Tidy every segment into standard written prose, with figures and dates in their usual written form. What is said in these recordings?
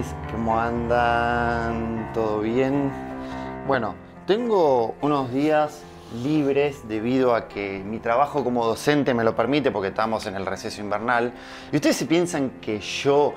estáis? ¿Cómo andan? ¿Todo bien? Bueno, tengo unos días libres debido a que mi trabajo como docente me lo permite porque estamos en el receso invernal. ¿Y ustedes se piensan que yo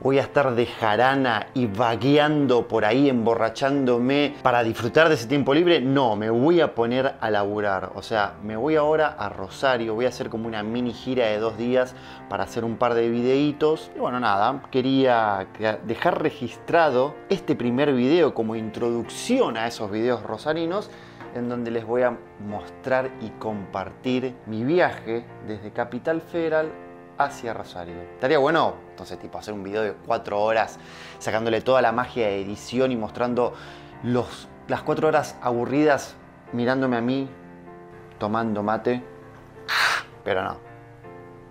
voy a estar de jarana y vagueando por ahí, emborrachándome para disfrutar de ese tiempo libre? No, me voy a poner a laburar. O sea, me voy ahora a Rosario, voy a hacer como una mini gira de 2 días para hacer un par de videitos. Y bueno, nada, quería dejar registrado este primer video como introducción a esos videos rosarinos, en donde les voy a mostrar y compartir mi viaje desde Capital Federal hacia Rosario. Estaría bueno, entonces, tipo, hacer un video de 4 horas sacándole toda la magia de edición y mostrando las 4 horas aburridas mirándome a mí, tomando mate. Pero no,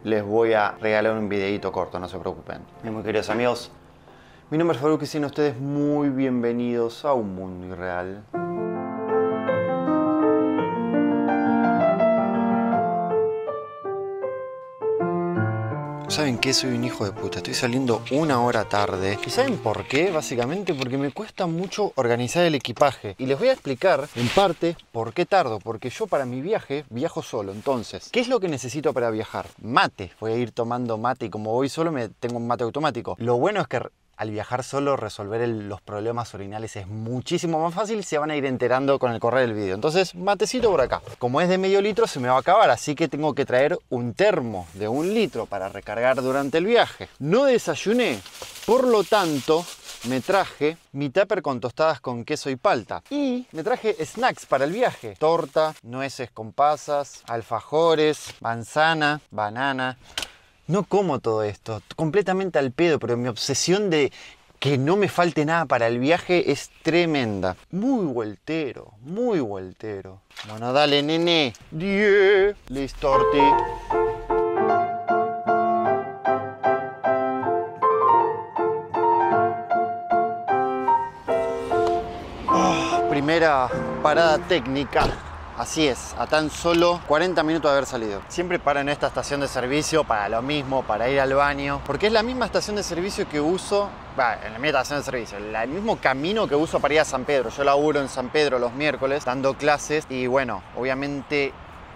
les voy a regalar un videito corto, no se preocupen. Muy queridos amigos, mi nombre es Faruk y sean ustedes muy bienvenidos a Un Mundo Irreal. ¿Saben qué? Soy un hijo de puta, estoy saliendo 1 hora tarde. ¿Y saben por qué? Básicamente porque me cuesta mucho organizar el equipaje. Y les voy a explicar, en parte, por qué tardo. Porque yo para mi viaje, viajo solo. Entonces, ¿qué es lo que necesito para viajar? Mate. Voy a ir tomando mate y como voy solo, tengo un mate automático. Lo bueno es que al viajar solo, resolver los problemas urinales es muchísimo más fácil. Se van a ir enterando con el correr del video. Entonces, matecito por acá. Como es de medio litro, se me va a acabar. Así que tengo que traer un termo de 1 litro para recargar durante el viaje. No desayuné. Por lo tanto, me traje mi tupper con tostadas con queso y palta. Y me traje snacks para el viaje. Torta, nueces con pasas, alfajores, manzana, banana. No como todo esto, completamente al pedo, pero mi obsesión de que no me falte nada para el viaje es tremenda. Muy vueltero, muy vueltero. Bueno, dale, nene. ¡Die! Listo, Orti. Oh, primera parada técnica. Así es, a tan solo 40 minutos de haber salido. Siempre paro en esta estación de servicio para lo mismo, para ir al baño. Porque es la misma estación de servicio que uso, en la misma estación de servicio, el mismo camino que uso para ir a San Pedro. Yo laburo en San Pedro los miércoles, dando clases. Y bueno, obviamente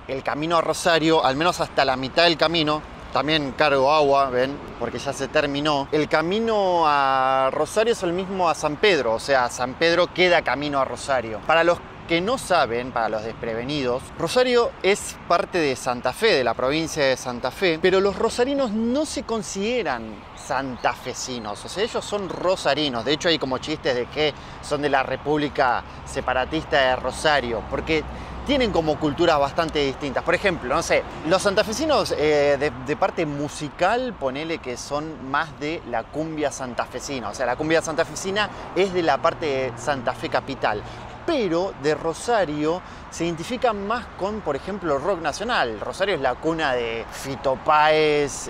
el camino a Rosario, al menos hasta la mitad del camino, también cargo agua, ven, porque ya se terminó. El camino a Rosario es el mismo a San Pedro, o sea, San Pedro queda camino a Rosario. Para los que no saben, para los desprevenidos, Rosario es parte de Santa Fe, de la provincia de Santa Fe, pero los rosarinos no se consideran santafesinos, o sea, ellos son rosarinos. De hecho, hay como chistes de que son de la República Separatista de Rosario, porque tienen como culturas bastante distintas. Por ejemplo, no sé, los santafesinos de parte musical, ponele que son más de la cumbia santafesina, o sea, la cumbia santafesina es de la parte de Santa Fe capital. Pero de Rosario se identifican más con, por ejemplo, rock nacional. Rosario es la cuna de Fito Páez,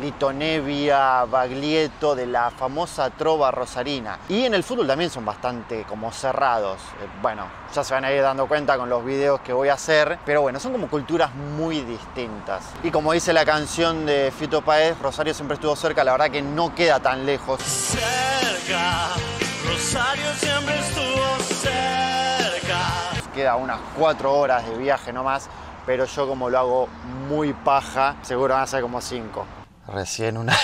Lito Nebbia, Baglietto, de la famosa Trova Rosarina. Y en el fútbol también son bastante como cerrados. Bueno, ya se van a ir dando cuenta con los videos que voy a hacer. Pero bueno, son como culturas muy distintas. Y como dice la canción de Fito Páez, Rosario siempre estuvo cerca. La verdad que no queda tan lejos. Cerca, Rosario siempre estuvo cerca. Queda unas 4 horas de viaje nomás, pero yo como lo hago muy paja, seguro van a ser como 5. Recién una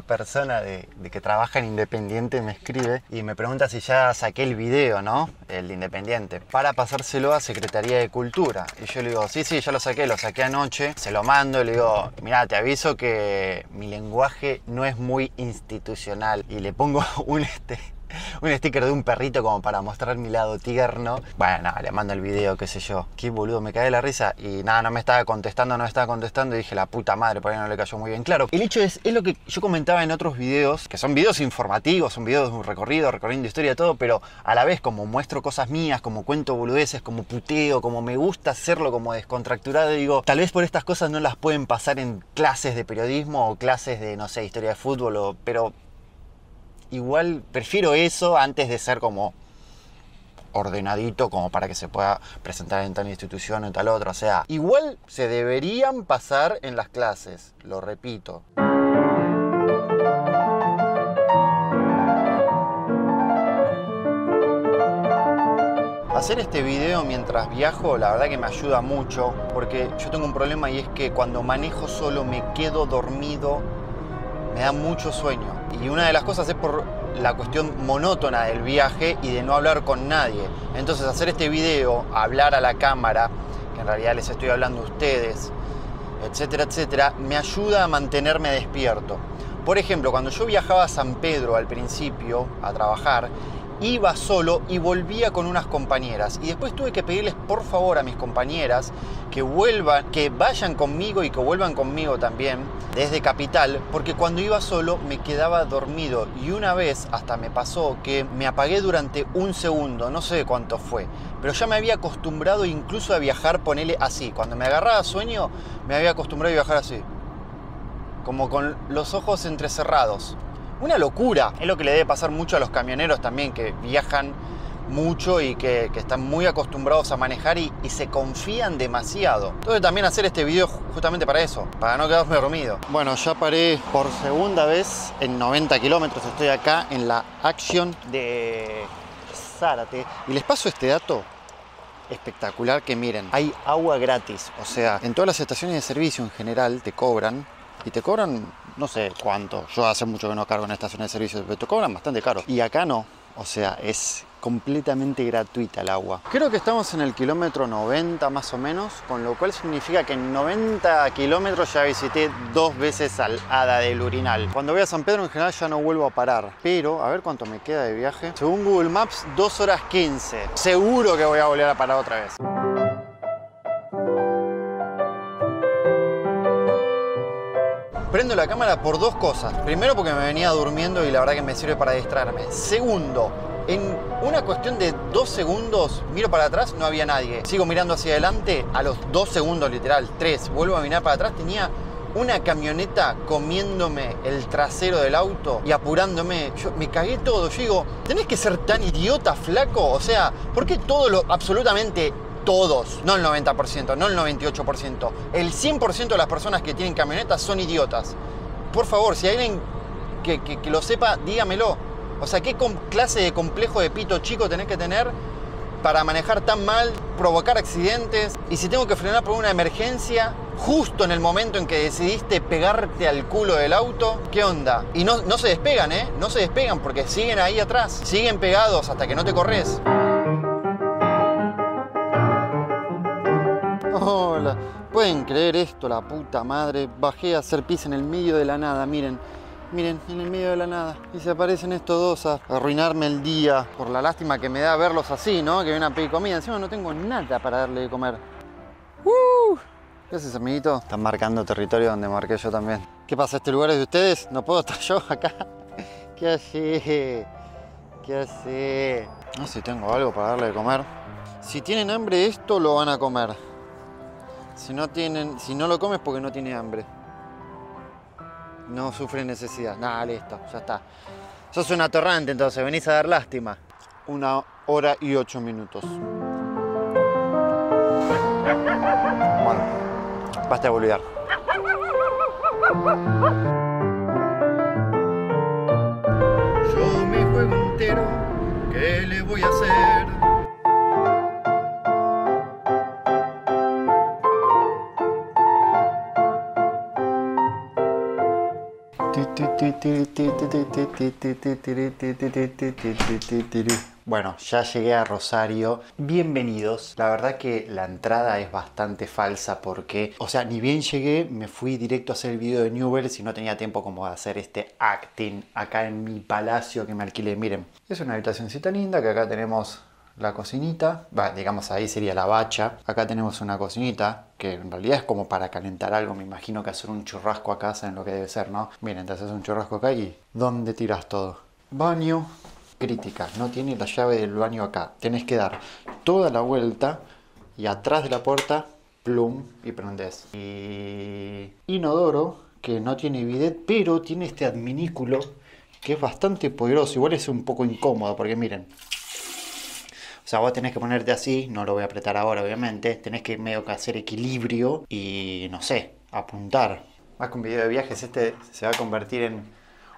persona de que trabaja en Independiente me escribe y me pregunta si ya saqué el video, ¿no? El de Independiente, para pasárselo a Secretaría de Cultura. Y yo le digo, sí, ya lo saqué anoche. Se lo mando y le digo, mirá, te aviso que mi lenguaje no es muy institucional. Y le pongo un sticker de un perrito como para mostrar mi lado tierno. Bueno, no, le mando el video, qué sé yo. Qué boludo, me caí de la risa. Y nada, no me estaba contestando. Y dije, la puta madre, por ahí no le cayó muy bien. Claro, el hecho es lo que yo comentaba en otros videos, que son videos informativos, son videos de un recorrido, recorriendo historia, todo, pero a la vez como muestro cosas mías, como cuento boludeces, como puteo, como me gusta hacerlo, como descontracturado. Digo, tal vez por estas cosas no las pueden pasar en clases de periodismo o clases de, no sé, historia de fútbol, pero igual prefiero eso antes de ser como ordenadito como para que se pueda presentar en tal institución o en tal otra. O sea, igual se deberían pasar en las clases, lo repito. Hacer este video mientras viajo, la verdad que me ayuda mucho, porque yo tengo un problema y es que cuando manejo solo me quedo dormido, me da mucho sueño. Y una de las cosas es por la cuestión monótona del viaje y de no hablar con nadie. Entonces hacer este video, hablar a la cámara, que en realidad les estoy hablando a ustedes, etcétera, etcétera, me ayuda a mantenerme despierto. Por ejemplo, cuando yo viajaba a San Pedro al principio a trabajar, iba solo y volvía con unas compañeras. Y después tuve que pedirles por favor a mis compañeras que vuelvan, que vayan conmigo y que vuelvan conmigo también desde Capital, porque cuando iba solo me quedaba dormido. Y una vez hasta me pasó que me apagué durante un segundo, no sé cuánto fue, pero ya me había acostumbrado incluso a viajar, ponele así. Cuando me agarraba sueño, me había acostumbrado a viajar así, como con los ojos entrecerrados. Una locura. Es lo que le debe pasar mucho a los camioneros también, que viajan mucho y que están muy acostumbrados a manejar y se confían demasiado. Entonces también hacer este video justamente para eso, para no quedarme dormido. Bueno, ya paré por segunda vez en 90 kilómetros. Estoy acá en la Action de Zárate. Y les paso este dato espectacular que miren. Hay agua gratis. O sea, en todas las estaciones de servicio en general te cobran. Y te cobran, no sé cuánto. Yo hace mucho que no cargo en estaciones de servicio, pero te cobran bastante caro. Y acá no. O sea, es completamente gratuita el agua. Creo que estamos en el kilómetro 90 más o menos, con lo cual significa que en 90 kilómetros ya visité 2 veces al Hada del Urinal. Cuando voy a San Pedro en general ya no vuelvo a parar, pero a ver cuánto me queda de viaje. Según Google Maps, 2 horas 15. Seguro que voy a volver a parar otra vez. Prendo la cámara por 2 cosas. Primero, porque me venía durmiendo y la verdad que me sirve para distraerme. Segundo, en una cuestión de 2 segundos, miro para atrás, no había nadie. Sigo mirando hacia adelante, a los 2 segundos, literal, 3, vuelvo a mirar para atrás, tenía una camioneta comiéndome el trasero del auto y apurándome. Yo me cagué todo. Yo digo, ¿tenés que ser tan idiota, flaco? O sea, ¿por qué todo lo absolutamente todos, no el 90%, no el 98%, el 100% de las personas que tienen camionetas son idiotas? Por favor, si hay alguien que lo sepa, dígamelo. O sea, ¿qué clase de complejo de pito chico tenés que tener para manejar tan mal, provocar accidentes? Y si tengo que frenar por una emergencia, justo en el momento en que decidiste pegarte al culo del auto, ¿qué onda? Y no se despegan, ¿eh? No se despegan porque siguen ahí atrás, siguen pegados hasta que no te corres. Hola, ¿pueden creer esto? La puta madre, bajé a hacer pis en el medio de la nada, miren, miren, en el medio de la nada. Y se aparecen estos 2 a arruinarme el día, por la lástima que me da verlos así, ¿no? Que vienen a pedir comida, encima no tengo nada para darle de comer. ¿Qué haces, amiguito? Están marcando territorio donde marqué yo también. ¿Qué pasa? ¿Este lugar es de ustedes? ¿No puedo estar yo acá? ¿Qué hace? ¿Qué hace? No sé si tengo algo para darle de comer. Si tienen hambre, esto lo van a comer. Si no lo comes porque no tiene hambre. No sufre necesidad. Nada, listo, ya está. Sos un atorrante, entonces, venís a dar lástima. 1 hora y 8 minutos. Bueno, basta de boludear. Yo me juego entero, ¿qué le voy a hacer? Bueno, ya llegué a Rosario. Bienvenidos. La verdad que la entrada es bastante falsa porque, o sea, ni bien llegué, me fui directo a hacer el video de Newell's y no tenía tiempo como de hacer este acting acá en mi palacio que me alquilé. Miren, es una habitacióncita linda que acá tenemos la cocinita, bah, digamos ahí sería la bacha. Acá tenemos una cocinita que en realidad es como para calentar algo. Me imagino que hacer un churrasco acá, saben lo que debe ser, ¿no? Miren, te haces un churrasco acá y ¿dónde tiras todo? Baño, crítica, no tiene la llave del baño acá. Tenés que dar toda la vuelta y atrás de la puerta, plum, y prendés. Y inodoro, que no tiene bidet, pero tiene este adminículo que es bastante poderoso. Igual es un poco incómodo porque miren. O sea, vos tenés que ponerte así, no lo voy a apretar ahora obviamente, tenés que medio que hacer equilibrio y, no sé, apuntar. Más que un video de viajes, este se va a convertir en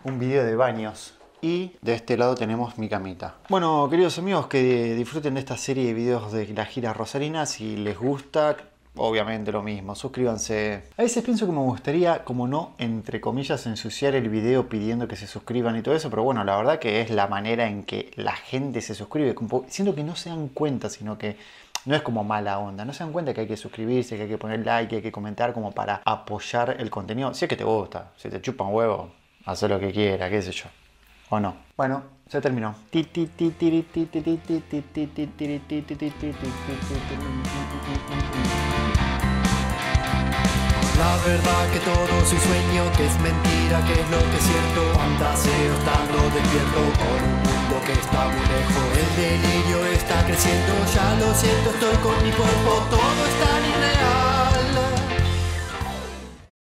un video de baños. y de este lado tenemos mi camita. Bueno, queridos amigos, que disfruten de esta serie de videos de la Gira Rosarina. Si les gusta, obviamente lo mismo, suscríbanse. A veces pienso que me gustaría, como no, entre comillas, ensuciar el video pidiendo que se suscriban y todo eso, pero bueno, la verdad que es la manera en que la gente se suscribe. Siento que no se dan cuenta, sino que no es como mala onda, no se dan cuenta que hay que suscribirse, que hay que poner like, que hay que comentar, como para apoyar el contenido. Si es que te gusta, si te chupan huevo, haz lo que quiera, qué sé yo, o no. Bueno, se terminó. La verdad que todo soy sueño, que es mentira, que es lo que es cierto. Fantaseo estando despierto con un mundo que está muy lejos. El delirio está creciendo, ya lo siento, estoy con mi cuerpo, todo es tan irreal.